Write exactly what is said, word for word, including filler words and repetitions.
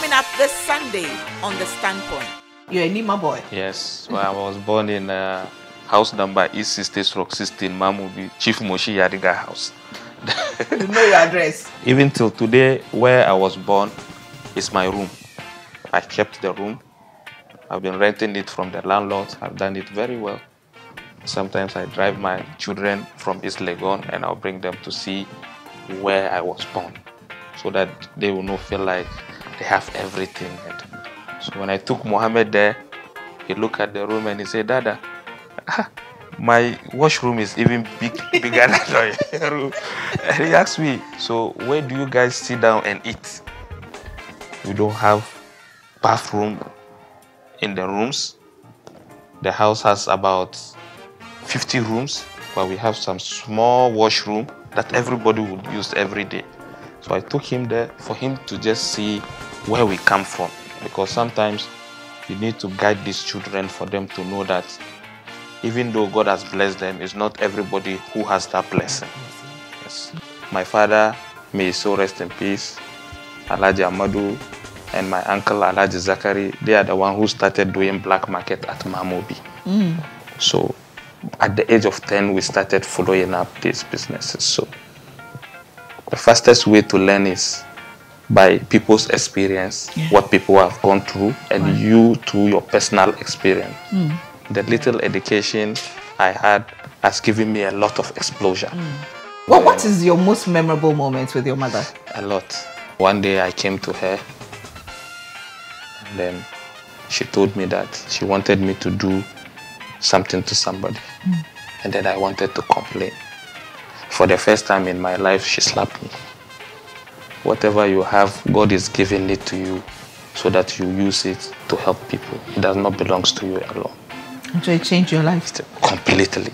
coming up this Sunday on The Standpoint. You're a Nima boy? Yes, well, I was born in uh, house number East sixty stroke sixteen, Mamobi, Chief Moshi Yadiga House. You know your address? Even till today, where I was born is my room. I kept the room. I've been renting it from the landlord. I've done it very well. Sometimes I drive my children from East Legon and I'll bring them to see where I was born, so that they will not feel like they have everything. So when I took Mohammed there, he looked at the room and he said, "Dada, ah, my washroom is even big, bigger than your room." And he asked me, "So where do you guys sit down and eat? We don't have bathroom in the rooms. The house has about fifty rooms, but we have some small washroom that everybody would use every day." So I took him there for him to just see where we come from, because sometimes you need to guide these children for them to know that even though God has blessed them, it's not everybody who has that blessing. Yes. My father, may he so rest in peace, Alaji Amadu, and my uncle Alaji Zachary, they are the one who started doing black market at Mamobi. Mm. So at the age of ten, we started following up these businesses. So the fastest way to learn is by people's experience, yeah. What people have gone through, and wow. You through your personal experience. Mm. The little education I had has given me a lot of exposure. Mm. Well, um, what is your most memorable moment with your mother? A lot. One day I came to her, and then she told me that she wanted me to do something to somebody. Mm. And then I wanted to complain. For the first time in my life, she slapped me. Whatever you have, God is giving it to you so that you use it to help people. It does not belong to you alone. And so it changed your life? Completely.